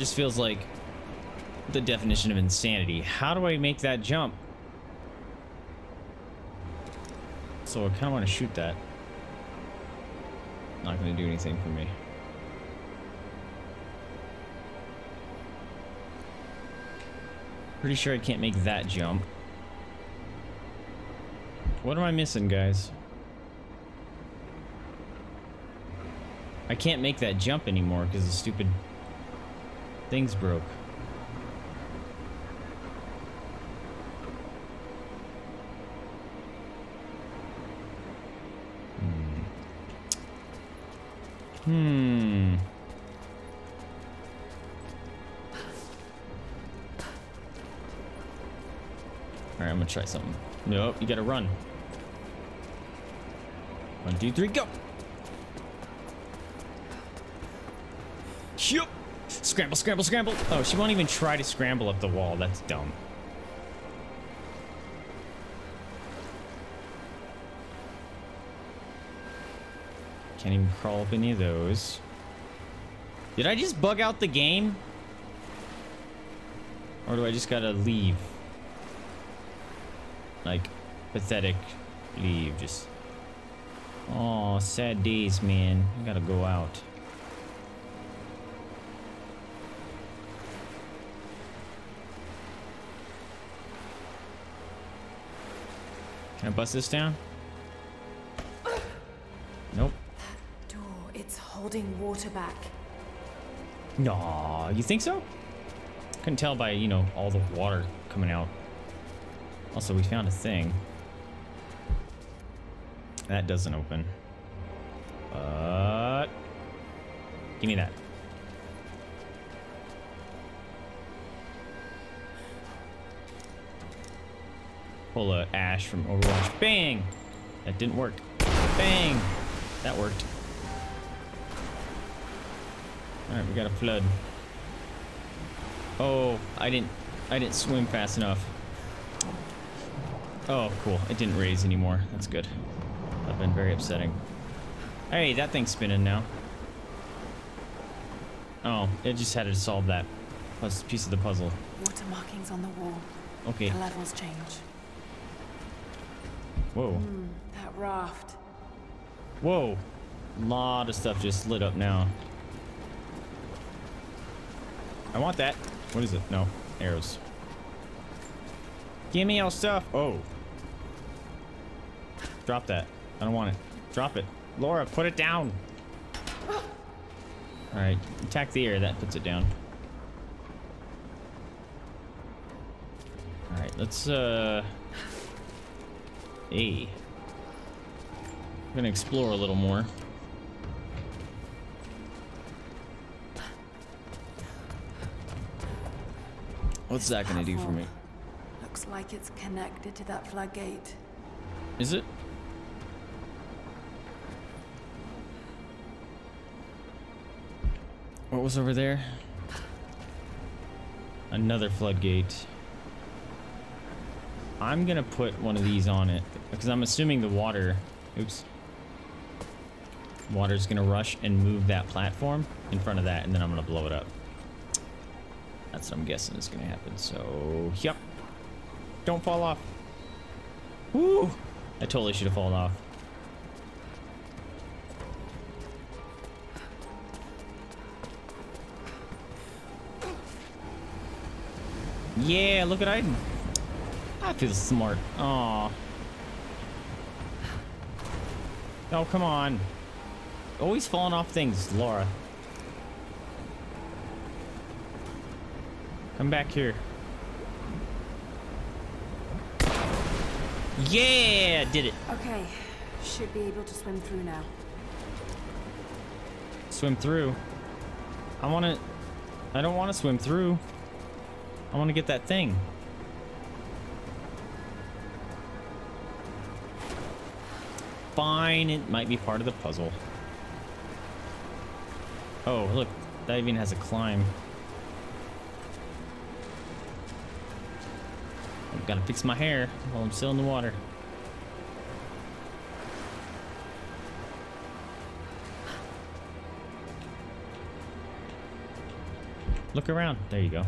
Just feels like the definition of insanity. How do I make that jump? So I kind of want to shoot that. Not going to do anything for me. Pretty sure I can't make that jump. What am I missing, guys? I can't make that jump anymore because the stupid thing's broke. Hmm. Alright, I'm gonna try something. Nope, you gotta run. 1, 2, 3, go! Yup! Scramble, scramble, scramble! Oh, she won't even try to scramble up the wall. That's dumb. Can't even crawl up any of those. Did I just bug out the game? Or do I just gotta leave? Like, pathetic leave, just... Aw, sad days, man. I gotta go out. Can I bust this down? Nope. That door, it's holding water back. Nah, you think so? Couldn't tell by, you know, all the water coming out. Also, we found a thing. That doesn't open. Give me that. Pull a Ash from Overwatch. Bang! That didn't work. Bang! That worked. Alright, we got a flood. Oh, I didn't swim fast enough. Oh, cool. It didn't raise anymore. That's good. That'd been very upsetting. Hey, that thing's spinning now. Oh, it just had to solve that piece of the puzzle. Water markings on the wall. Okay. The levels change. Whoa. That raft. Whoa. A lot of stuff just lit up now. I want that. What is it? No. Arrows. Give me all stuff. Oh. Drop that. I don't want it. Drop it. Laura, put it down. Alright. Attack the air. That puts it down. Alright. Let's, Hey. I'm gonna explore a little more. What's that gonna do for me? Looks like it's connected to that floodgate. Is it? What was over there? Another floodgate. I'm gonna put one of these on it because I'm assuming the water, oops, water's gonna rush and move that platform in front of that, and then I'm gonna blow it up. That's what I'm guessing is gonna happen. So, yep. Don't fall off. Woo! I totally should have fallen off. Yeah, look at Aiden. I feel smart. Aw. Oh, come on. Always falling off things, Laura. Come back here. Yeah, did it. Okay, should be able to swim through now. Swim through? I don't want to swim through. I want to get that thing. Fine, it might be part of the puzzle. Oh, look, that even has a climb. I've got to fix my hair while I'm still in the water. Look around. There you go.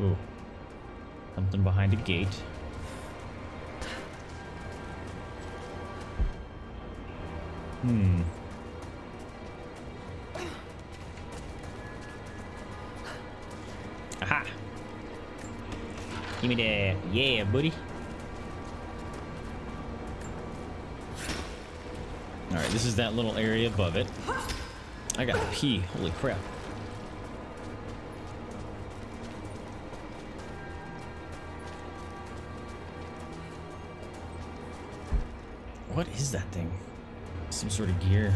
Ooh. Something behind a gate. Hmm. Aha! Gimme that. Yeah, buddy. Alright, this is that little area above it. I gotta pee. Holy crap. What is that thing? Some sort of gear.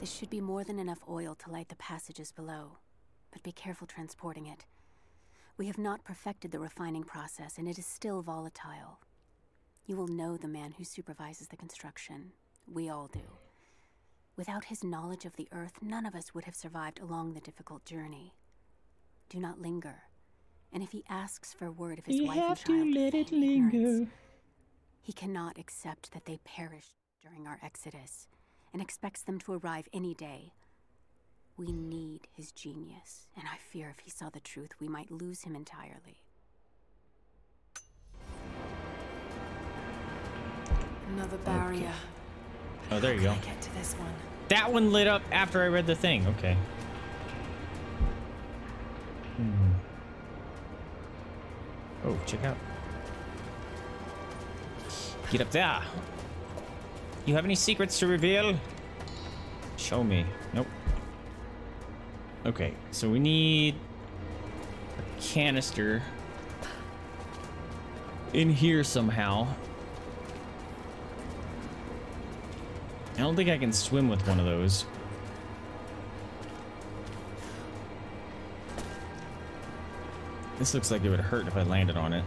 This should be more than enough oil to light the passages below, but be careful transporting it. We have not perfected the refining process, and it is still volatile. You will know the man who supervises the construction. We all do. Without his knowledge of the earth, none of us would have survived along the difficult journey. Do not linger. And if he asks for a word of his wife and child, you have to let it linger. He cannot accept that they perished during our exodus and expects them to arrive any day. We need his genius, and I fear if he saw the truth, we might lose him entirely. Another barrier. Okay. Oh, there you go. How can I get to this one? That one lit up after I read the thing. Okay. Hmm. Oh, check out. Get up there. You have any secrets to reveal? Show me. Nope. Okay, so we need a canister in here somehow. I don't think I can swim with one of those. This looks like it would hurt if I landed on it.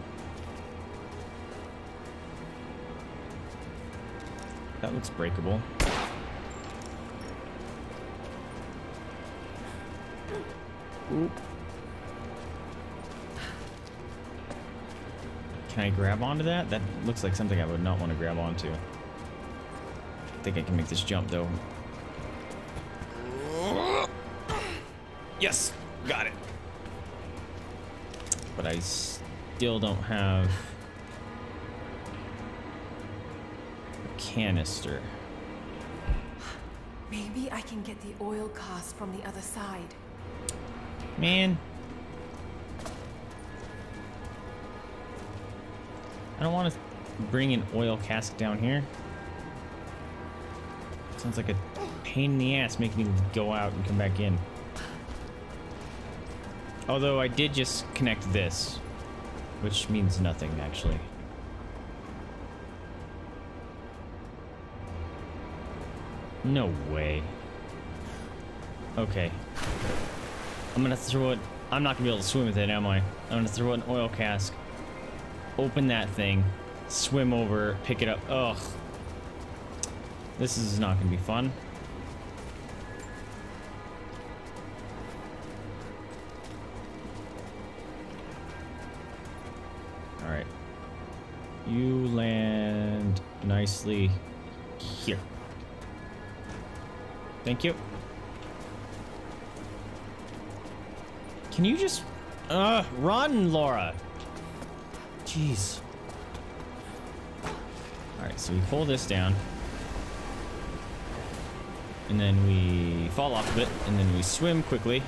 That looks breakable. Oop. Can I grab onto that? That looks like something I would not want to grab onto. I think I can make this jump though. Yes, got it. But I still don't have a canister. Maybe I can get the oil cast from the other side. Man. I don't want to bring an oil cask down here. Sounds like a pain in the ass making me go out and come back in. Although I did just connect this, which means nothing, actually. No way. Okay. I'm gonna throw it. I'm not gonna be able to swim with it, am I? I'm gonna throw an oil cask, open that thing, swim over, pick it up. Ugh. This is not gonna be fun. You land nicely here. Thank you. Can you just run, Laura? Jeez. All right, so we pull this down. And then we fall off of it, and then we swim quickly.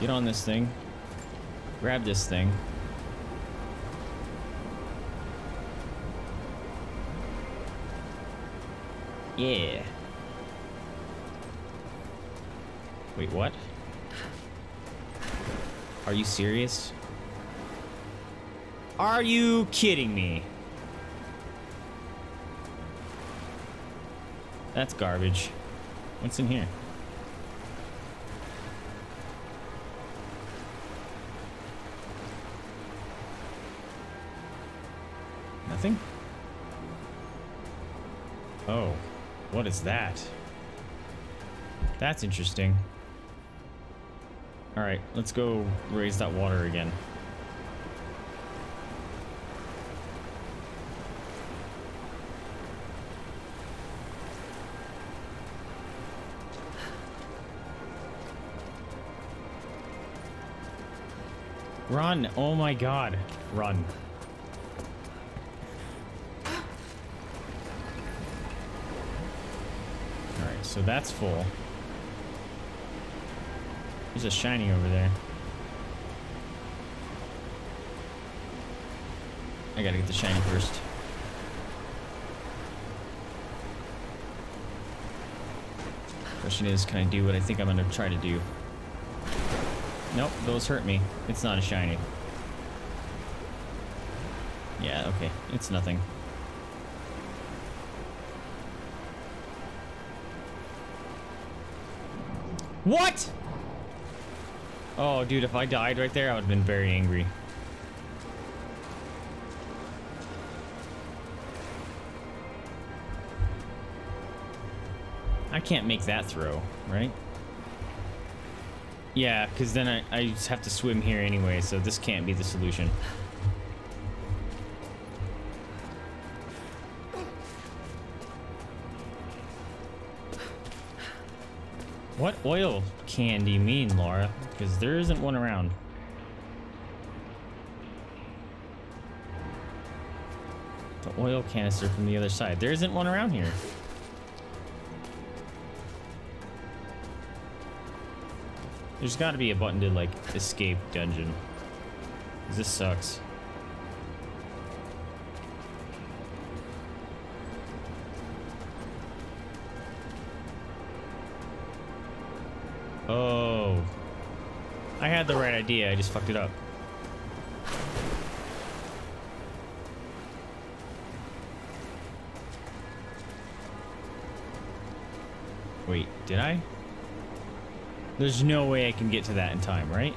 Get on this thing. Grab this thing. Yeah. Wait, what? Are you serious? Are you kidding me? That's garbage. What's in here? Nothing? Oh, what is that? That's interesting. All right, let's go raise that water again. Run! Oh my god. Run. Alright, so that's full. There's a shiny over there. I gotta get the shiny first. Question is, can I do what I think I'm gonna try to do? Nope, those hurt me. It's not a shiny. Yeah, okay. It's nothing. What?! Oh, dude, if I died right there, I would have been very angry. I can't make that throw, right? Yeah, because then I just have to swim here anyway, so this can't be the solution. What oil can do you mean, Laura? Because there isn't one around. The oil canister from the other side. There isn't one around here. There's got to be a button to, like, escape dungeon. This sucks. Oh. I had the right idea, I just fucked it up. Wait, did I? There's no way I can get to that in time, right?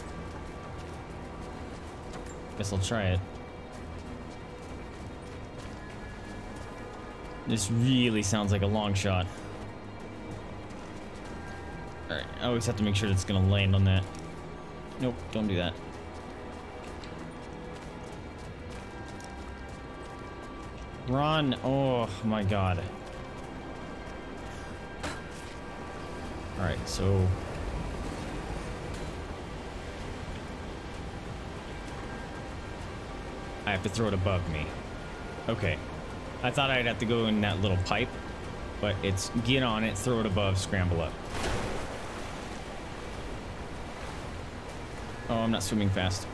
Guess I'll try it. This really sounds like a long shot. Alright, I always have to make sure that's gonna land on that. Nope, don't do that. Run! Oh my god. Alright, so... I have to throw it above me. Okay. I thought I'd have to go in that little pipe, but it's get on it, throw it above, scramble up. Oh, I'm not swimming fast.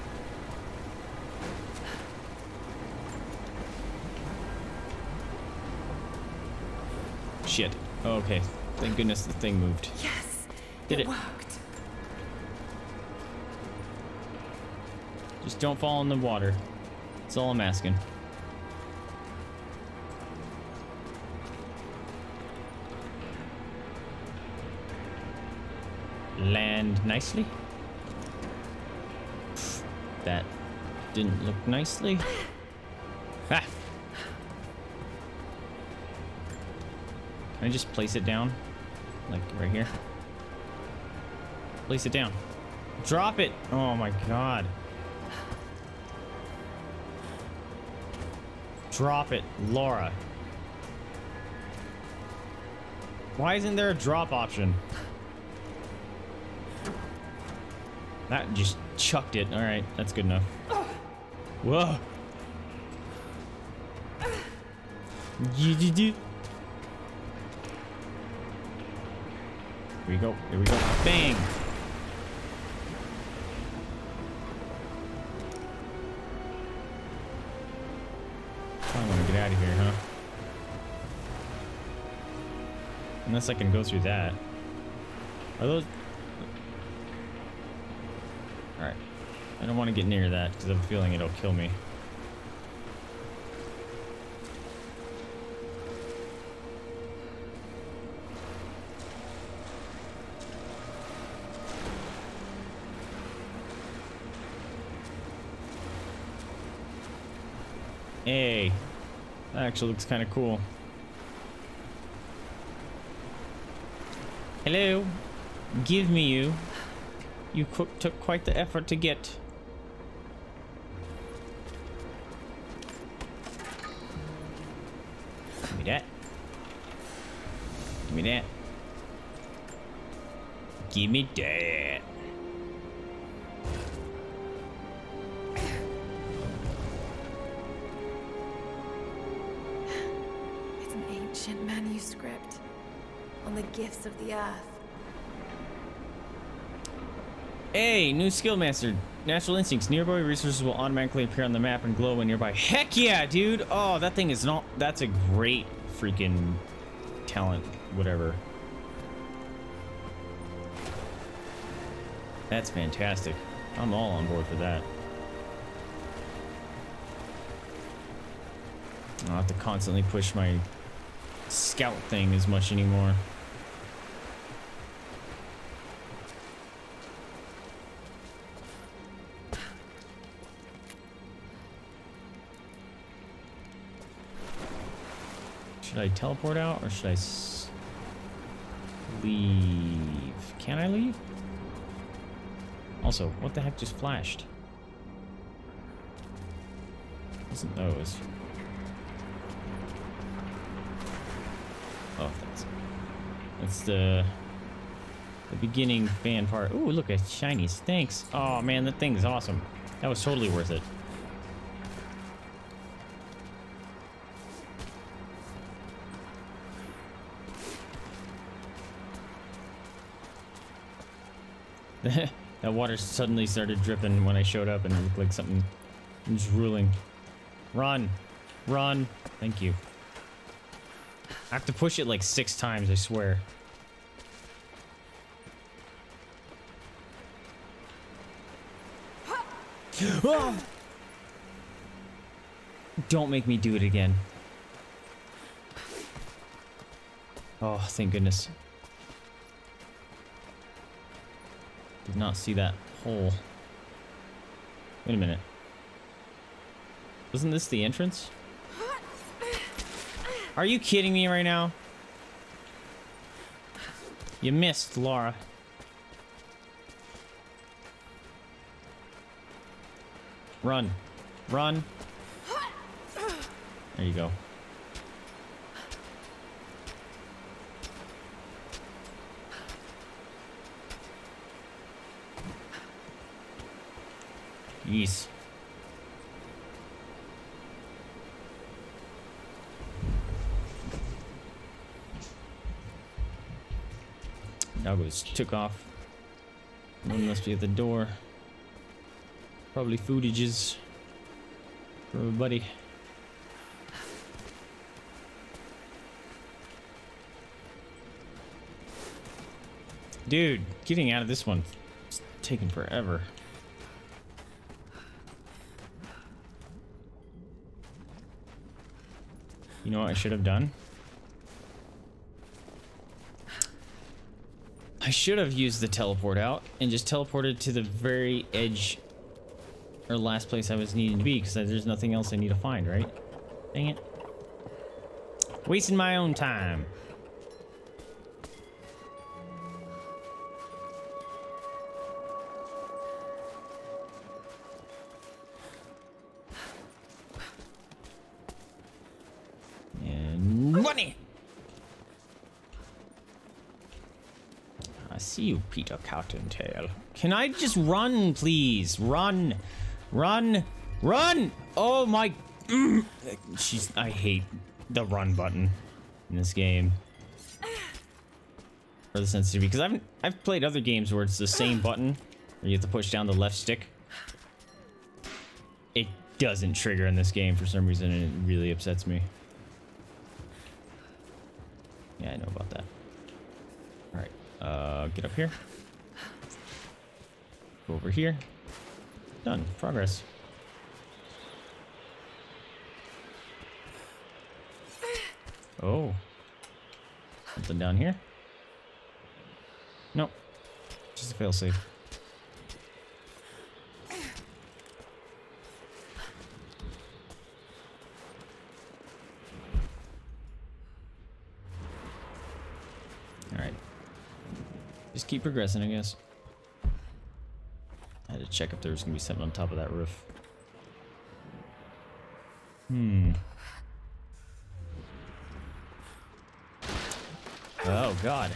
Shit. Oh, okay. Thank goodness the thing moved. Yes. Did it? Worked. Just don't fall in the water. That's all I'm asking. Land nicely. That didn't look nicely. Ah! Can I just place it down? Like right here? Place it down. Drop it! Oh my god. Drop it, Laura. Why isn't there a drop option? That just chucked it. All right, that's good enough. Whoa. Here we go. Here we go. Bang. Out of here, huh? Unless I can go through that. Are those... Alright. I don't want to get near that because I have a feeling it'll kill me. Hey. That actually looks kind of cool. Hello. Give me you. You took quite the effort to get. Give me that. Give me that. Give me that. ancient manuscript on the gifts of the earth. Hey, new skill mastered. Natural instincts. Nearby resources will automatically appear on the map and glow when nearby. Heck yeah, dude! Oh, that thing is not... That's a great freaking talent, whatever. That's fantastic. I'm all on board for that. I don't have to constantly push my scout thing as much anymore. Should I teleport out or should I leave? Can I leave? Also, what the heck just flashed? Wasn't those? Oh, thanks. That's the beginning fan part. Ooh, look at shinies. Thanks. Oh man, that thing's awesome. That was totally worth it. That water suddenly started dripping when I showed up and it looked like something was ruling. Run! Run! Thank you. I have to push it like 6 times, I swear. Oh! Don't make me do it again. Oh, thank goodness. Did not see that hole. Wait a minute. Isn't this the entrance? Are you kidding me right now? You missed, Laura. Run. Run. There you go. Yes. Doggos took off. One must be at the door. Probably footages from a buddy. Dude, getting out of this one is taking forever. You know what I should have done? I should have used the teleport out and just teleported to the very edge or last place I was needing to be, because there's nothing else I need to find, right? Dang it. Wasting my own time. You, Peter Cottontail. Can I just run, please? Run, run, run! Oh my! She's. I hate the run button in this game. For the sensitivity, because I've played other games where it's the same button, where you have to push down the left stick. It doesn't trigger in this game for some reason, and it really upsets me. Yeah, I know about that. All right. Get up here. Go over here. Done. Progress. Oh. Something down here? Nope. Just a failsafe. Alright. Just keep progressing, I guess. I had to check if there was gonna be something on top of that roof. Hmm. Oh, God.